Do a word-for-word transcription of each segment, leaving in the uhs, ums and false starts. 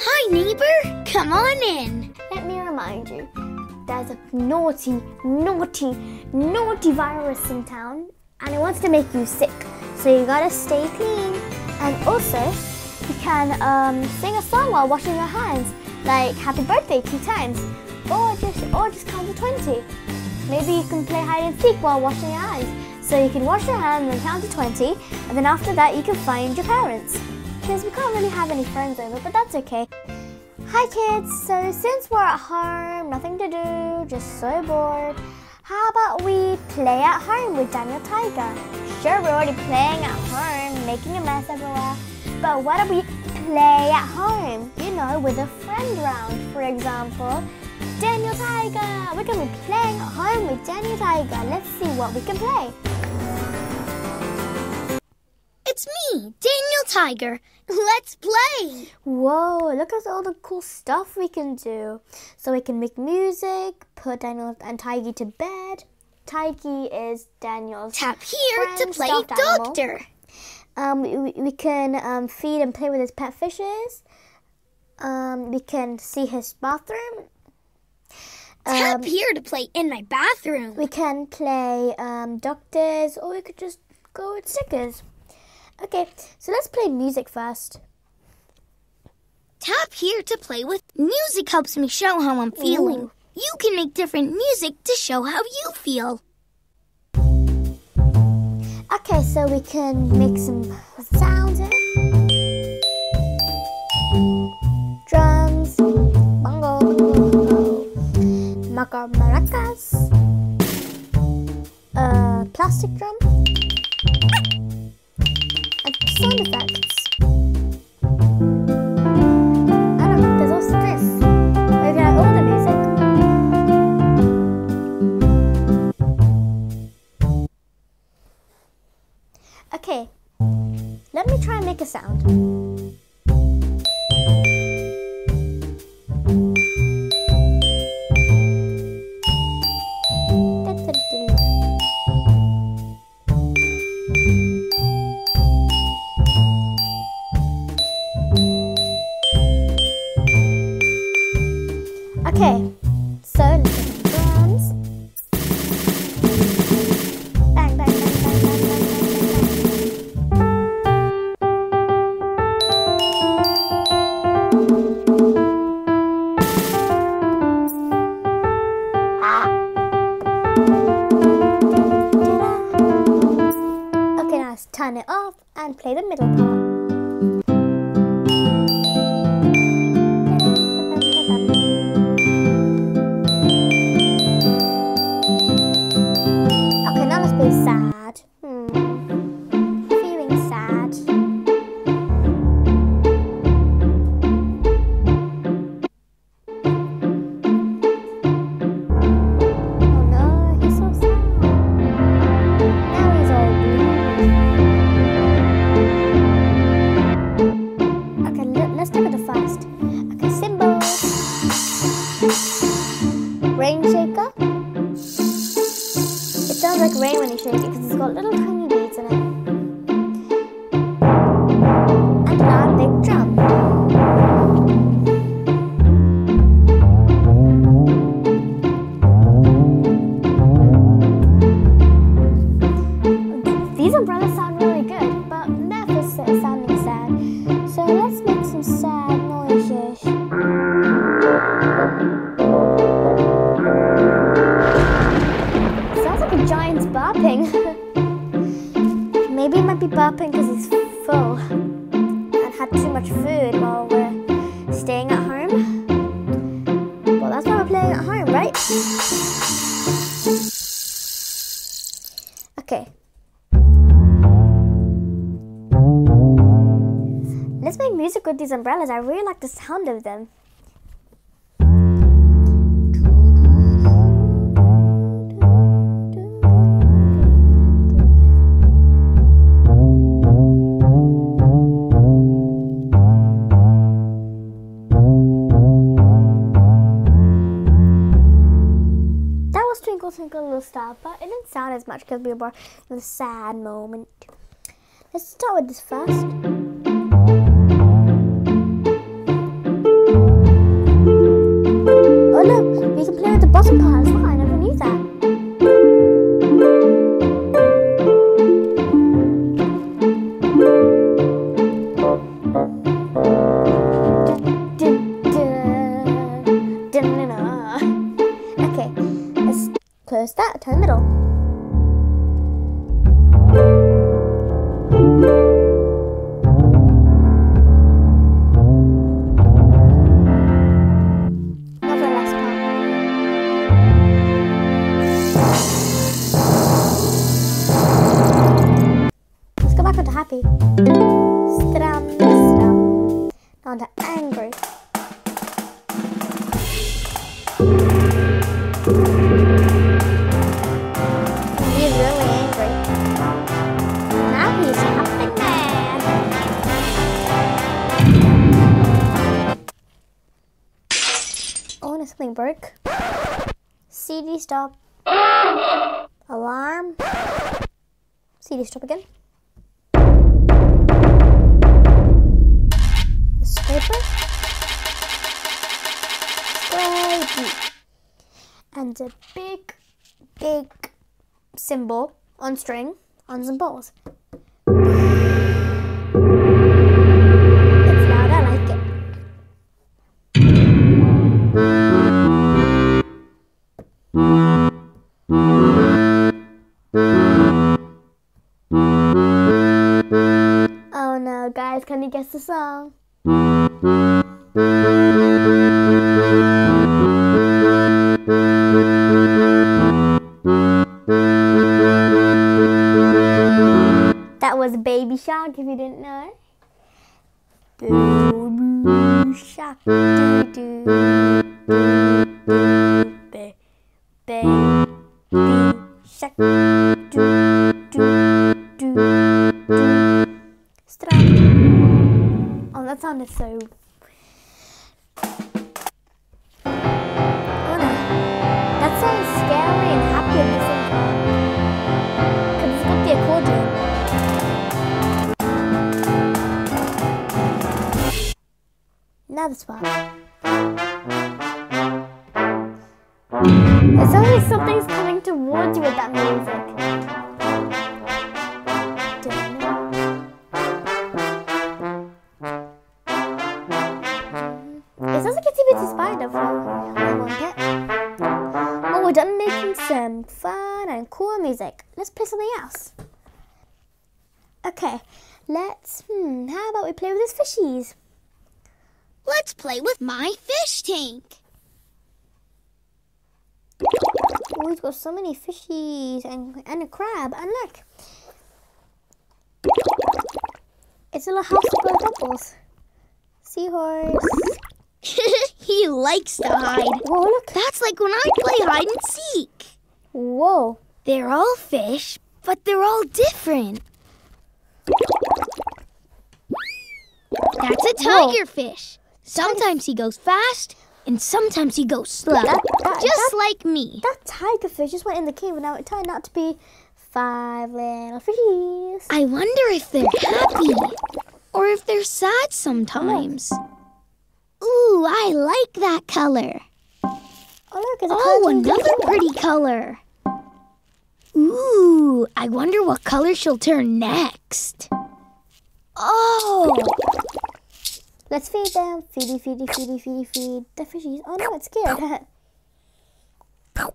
Hi, neighbor. Come on in. Let me remind you, there's a naughty, naughty, naughty virus in town, and it wants to make you sick. So you gotta stay clean. And also, you can um, sing a song while washing your hands, like Happy Birthday two times, or just or just count to twenty. Maybe you can play hide and seek while washing your hands. So you can wash your hands and count to twenty, and then after that you can find your parents. Because we can't really have any friends over, but that's okay. Hi kids, so since we're at home, nothing to do, just so bored, how about we play at home with Daniel Tiger? Sure, we're already playing at home, making a mess everywhere, but why don't we play at home, you know, with a friend round, for example, Daniel Tiger! We're going to be playing at home with Daniel Tiger. Let's see what we can play. It's me, Daniel Tiger. Let's play! Whoa, look at all the cool stuff we can do. So we can make music, put Daniel and Tiger to bed. Tiger is Daniel's Tap here friend, to play doctor. Um, we, we can um, feed and play with his pet fishes. Um, we can see his bathroom. Tap um, here to play in my bathroom. We can play um, doctors, or we could just go with stickers. Okay, so let's play music first. Tap here to play with music helps me show how I'm feeling. Ooh. You can make different music to show how you feel. Okay, so we can make some sounds in. Drums, bongo. Maca maracas, uh, plastic drum, and sound effects. I don't know, there's also this. We can have all the music. Okay, let me try and make a sound. Okay, so let's get the drums. Bang, bang, bang, bang, bang, bang, bang. Okay, now let's turn it off and play the middle part. Rain when you shake it because it's got little tiny beads in it. And now a big drum. These umbrellas sound really good, but they're for sounding sad. So let's make some sad noises. Sounds like a giant's burping. Maybe it might be burping because he's full and had too much food while we're staying at home. Well, that's why we're playing at home, right? Okay. Let's make music with these umbrellas. I really like the sound of them. Twinkle Little Star, but it didn't sound as much because we were in a sad moment. Let's start with this first. He's really angry. Now he's something mad. Oh, no, something broke. C D stop. Alarm. C D stop again. The scraper. Scrape. And a big, big cymbal on string on some balls. It's loud, I like it. Oh no, guys, can you guess the song? Baby Shark, if you didn't know. Baby Shark, doo doo, baby, baby shark, doo doo doo doo. Stop. Oh, that sounded so. Oh no, that sounds scary and happy at the same time. Cause it's got the accordion. Another spot. It's always something's coming towards you with that music. It sounds like it's a bit inspired of it. Well, we're done making some fun and cool music. Let's play something else. Okay, let's. Hmm, how about we play with these fishies? Let's play with my fish tank. Oh, he's got so many fishies and, and a crab. And look. It's a little house full of bubbles. Seahorse. He likes to hide. Whoa, look. That's like when I play hide and seek. Whoa. They're all fish, but they're all different. That's a tiger Whoa. fish. Sometimes he goes fast, and sometimes he goes slow, that, that, just that, like me. That tiger fish just went in the cave, and now it turned out to be five little fishies. I wonder if they're happy, or if they're sad sometimes. Ooh, I like that color. Oh, look, oh another pretty color. Ooh, I wonder what color she'll turn next. Oh! Let's feed them. Feedy, feedy, feedy, feedy, feed the fishies. Oh no, it's scared. That's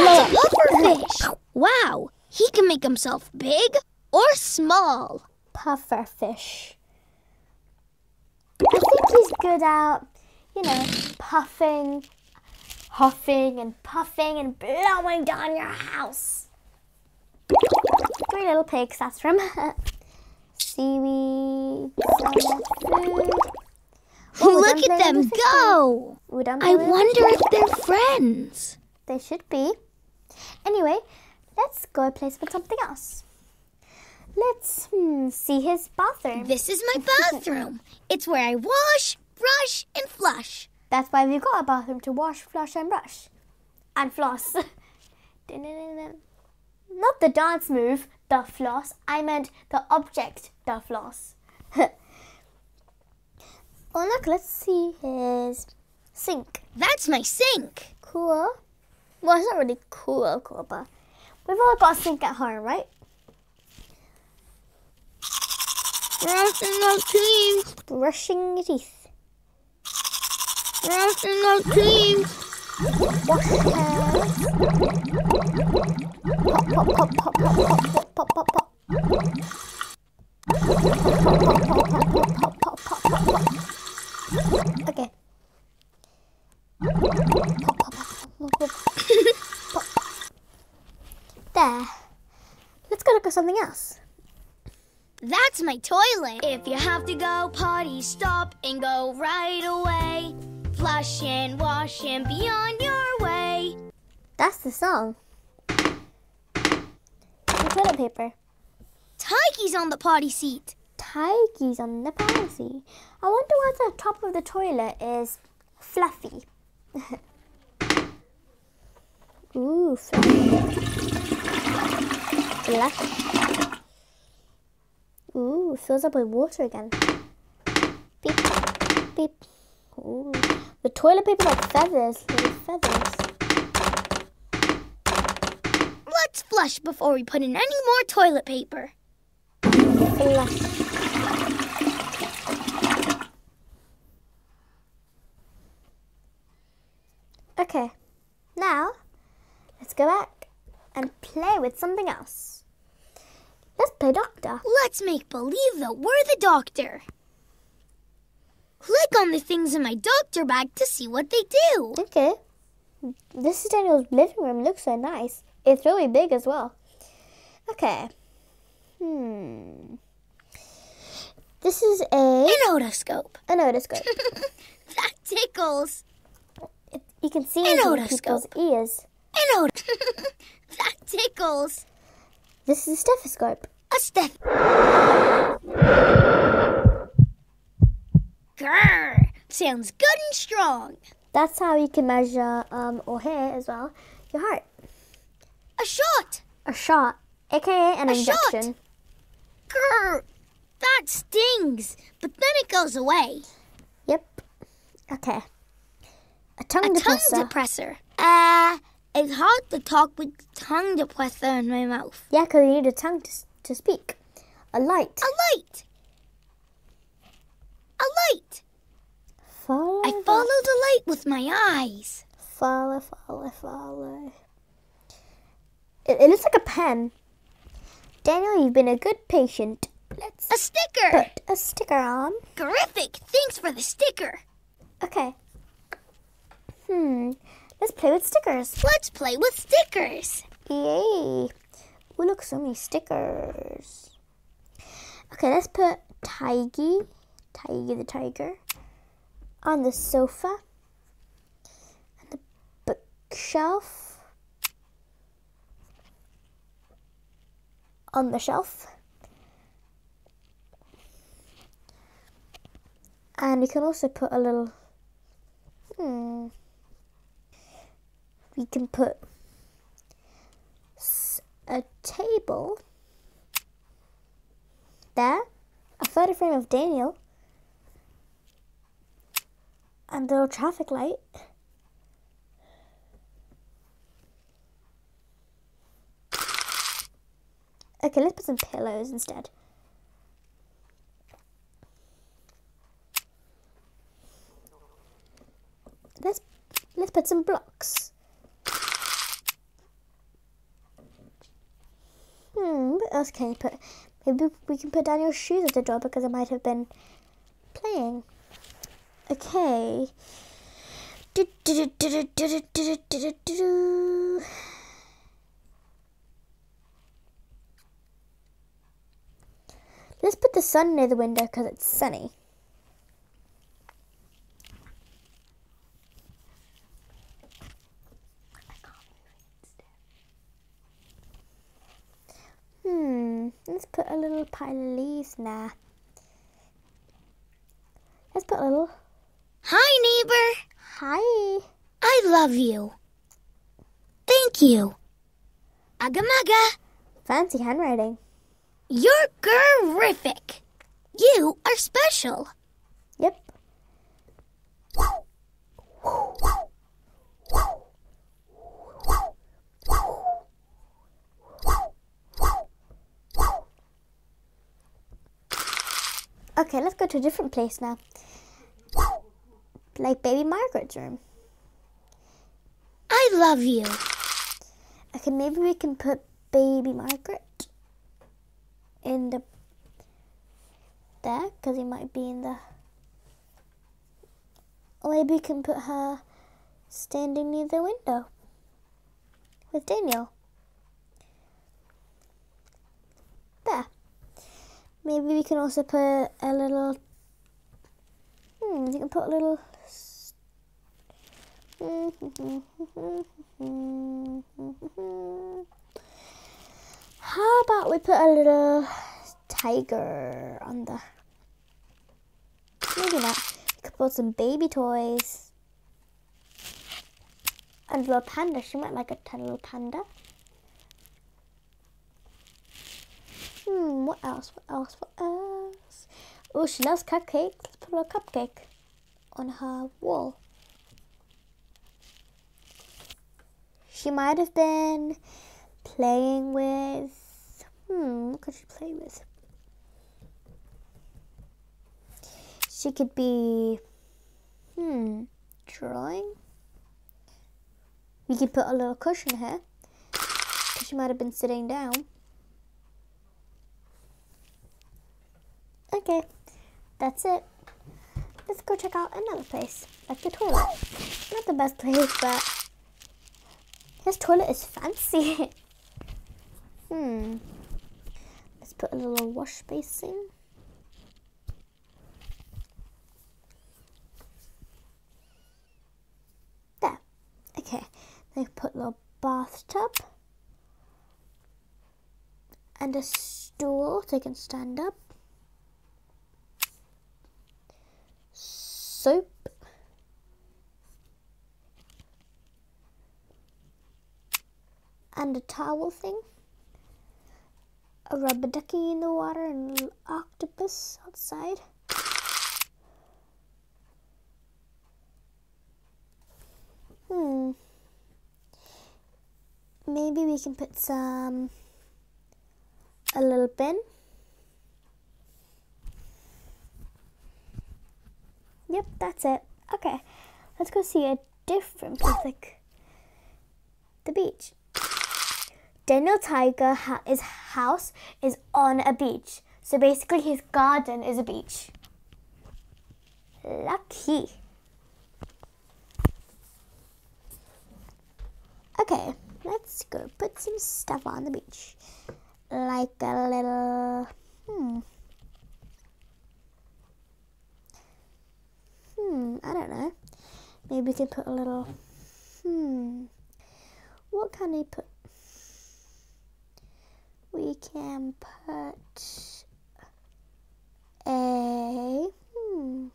a pufferfish. Wow, he can make himself big or small. Pufferfish. I think he's good at, you know, puffing, huffing and puffing and blowing down your house. Three little pigs, that's from seaweed, salad, food. Oh, look at them go! I wonder if they're friends. They should be. Anyway, let's go play with something else. Let's hmm, see his bathroom. This is my bathroom. It's where I wash, brush, and flush. That's why we've got a bathroom to wash, flush, and brush. And floss. Not the dance move. The floss. I meant the object, the floss. Oh, look, let's see his sink. That's my sink. Cool. Well, it's not really cool, cool, but we've all got a sink at home, right? Brushing our teeth. Brushing your teeth. Brushing our teeth. Wash your hands. Pop, pop, pop, pop, pop, pop, pop. Pop, pop, pop. Okay. There. Let's go look at something else. That's my toilet. If you have to go potty, stop and go right away. Blush and wash and be on your way. That's the song. The toilet paper. Tiger's on the potty seat. Tiger's on the potty seat. I wonder why the top of the toilet is fluffy. Ooh, fluffy. Fluffy. Ooh, fills up with water again. Beep, beep. Ooh. The toilet paper like feathers, little feathers. Let's flush before we put in any more toilet paper. Flush. Okay, now let's go back and play with something else. Let's play doctor. Let's make believe that we're the doctor. Click on the things in my doctor bag to see what they do. Okay. This is Daniel's living room. Looks so nice. It's really big as well. Okay. Hmm. This is a... An otoscope. An otoscope. That tickles. It, you can see in people's ears. An otoscope. That tickles. This is a stethoscope. A steth... Grrr, sounds good and strong. That's how you can measure um, or hear as well your heart. A shot. A shot, aka an injection. Grrr, that stings, but then it goes away. Yep. Okay. A tongue depressor. A tongue depressor. Uh, it's hard to talk with tongue depressor in my mouth. Yeah, because you need a tongue to, to speak. A light. A light. A light. Follow I follow the light with my eyes. Follow, follow, follow. It, it looks like a pen. Daniel, you've been a good patient. Let's a sticker. Put a sticker on. Terrific. Thanks for the sticker. Okay. Hmm. Let's play with stickers. Let's play with stickers. Yay. Ooh, look, so many stickers. Okay, let's put Tiger. Tiger the tiger on the sofa and the bookshelf on the shelf, and you can also put a little hmm we can put a table there, a photo frame of Daniel. And the little traffic light. Okay, let's put some pillows instead. Let's let's put some blocks. Hmm, what else can you put? Maybe we can put Daniel's shoes at the door because it might have been playing. Okay. Do, do, do, do, do, do, do, do. Let's put the sun near the window because it's sunny. Hmm. Let's put a little pile of leaves there. Let's put a little. Hi, neighbor. Hi. I love you. Thank you. Agamaga. Fancy handwriting. You're terrific. You are special. Yep. Okay, let's go to a different place now. Like Baby Margaret's room. I love you. Okay, maybe we can put Baby Margaret in the there because he might be in the. Or maybe we can put her standing near the window with Daniel. There. Maybe we can also put a little. Hmm, you can put a little. How about we put a little tiger on the... Maybe not. We could put some baby toys. And a little panda. She might like a tiny little panda. Hmm, what else? What else? What else? Oh, she loves cupcakes. Let's put a little cupcake on her wall. She might have been playing with... Hmm, what could she play with? She could be... Hmm, drawing? We could put a little cushion here, because she might have been sitting down. Okay, that's it. Let's go check out another place, like the toilet. Not the best place, but... This toilet is fancy. hmm. Let's put a little wash basin. There. Okay. Then put a little bathtub. And a stool so you can stand up. Soap. And a towel thing, a rubber ducky in the water, and a little octopus outside. Hmm. Maybe we can put some, a little bin. Yep, that's it. Okay, let's go see a different place, like the beach. Daniel Tiger his house is on a beach. So basically his garden is a beach. Lucky. Okay, let's go put some stuff on the beach. Like a little... Hmm. Hmm, I don't know. Maybe we can put a little... Hmm. What can we put? We can put a, hmm,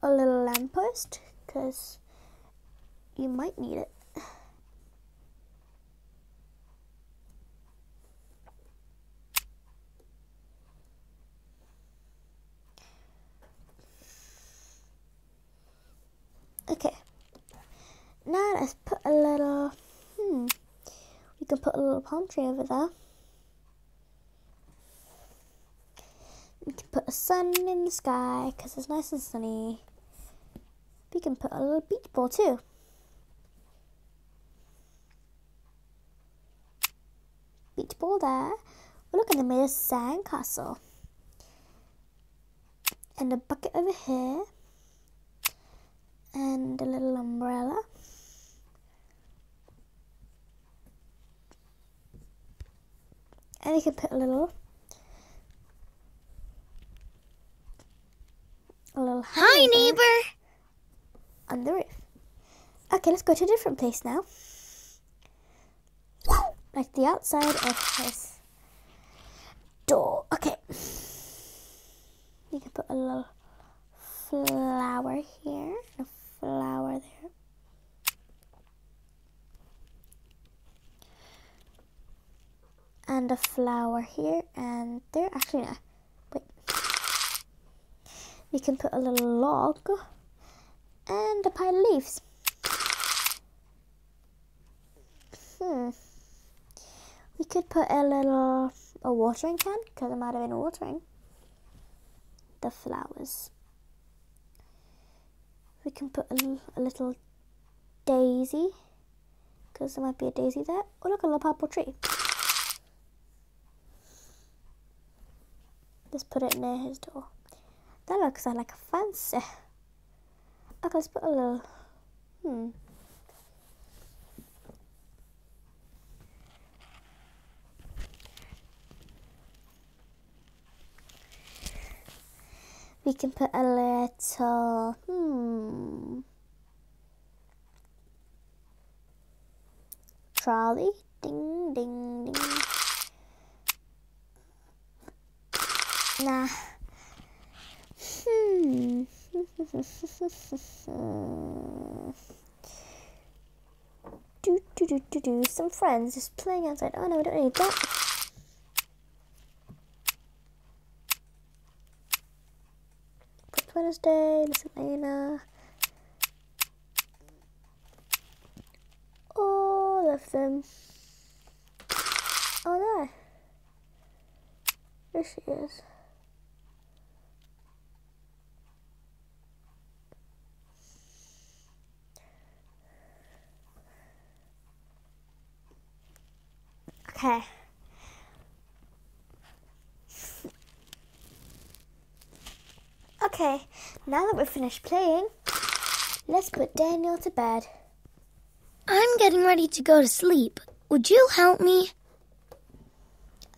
a little lamppost, because you might need it. Okay, now let's put a little, hmm, you can put a little palm tree over there. You can put a sun in the sky because it's nice and sunny. We can put a little beach ball too. Beach ball there. Oh, look, and they made a sandcastle. And a bucket over here. And a little umbrella. And we can put a little, a little hi neighbor on the roof. Okay, let's go to a different place now. Like the outside of his door. Okay. You can put a little flower here and a flower there. And a flower here and there. Actually, no. Wait. We can put a little log and a pile of leaves. Hmm. We could put a little a watering can because it might have been watering the flowers. We can put a, a little daisy because there might be a daisy there. Oh, look, a little purple tree. Just put it near his door. That looks like a fence. Okay, let's put a little... Hmm. We can put a little... Hmm. trolley. Ding, ding, ding. Nah. Hmm. do, do, do, do, do. Some friends just playing outside. Oh no, we don't need that. It's Wednesday. Listen, Anna. All of them. Oh no. There she is. Okay. Okay, now that we're finished playing, let's put Daniel to bed. I'm getting ready to go to sleep. Would you help me?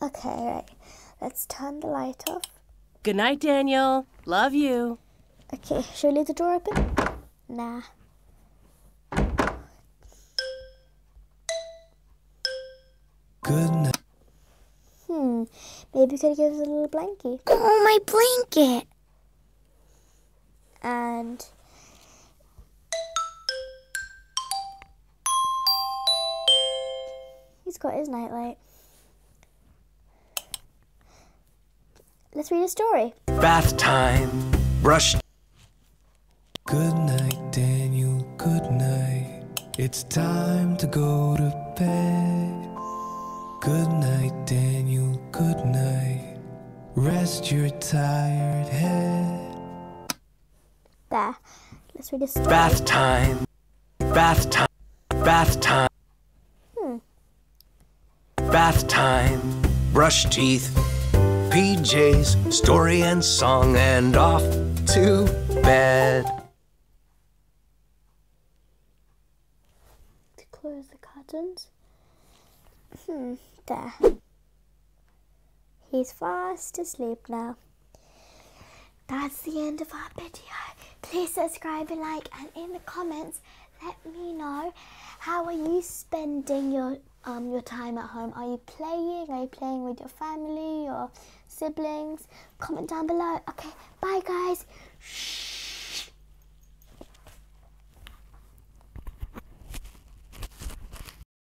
Okay, right. Let's turn the light off. Good night, Daniel. Love you. Okay, should we leave the door open? Nah. Good night. Hmm, maybe you could give us a little blankie. Oh, my blanket! And... he's got his nightlight. Let's read a story. Bath time. Brush. Good night, Daniel. Good night. It's time to go to bed. Good night, Daniel, good night. Rest your tired head. There. Let's read a story. Bath time. Bath time. Bath time. Hmm. Bath time. Brush teeth. P Js, story and song, and off to bed. To close the curtains. Hmm, there. He's fast asleep now. That's the end of our video. Please subscribe and like, and in the comments, let me know, how are you spending your um your time at home? Are you playing? Are you playing with your family or siblings? Comment down below. Okay, bye guys. Shh.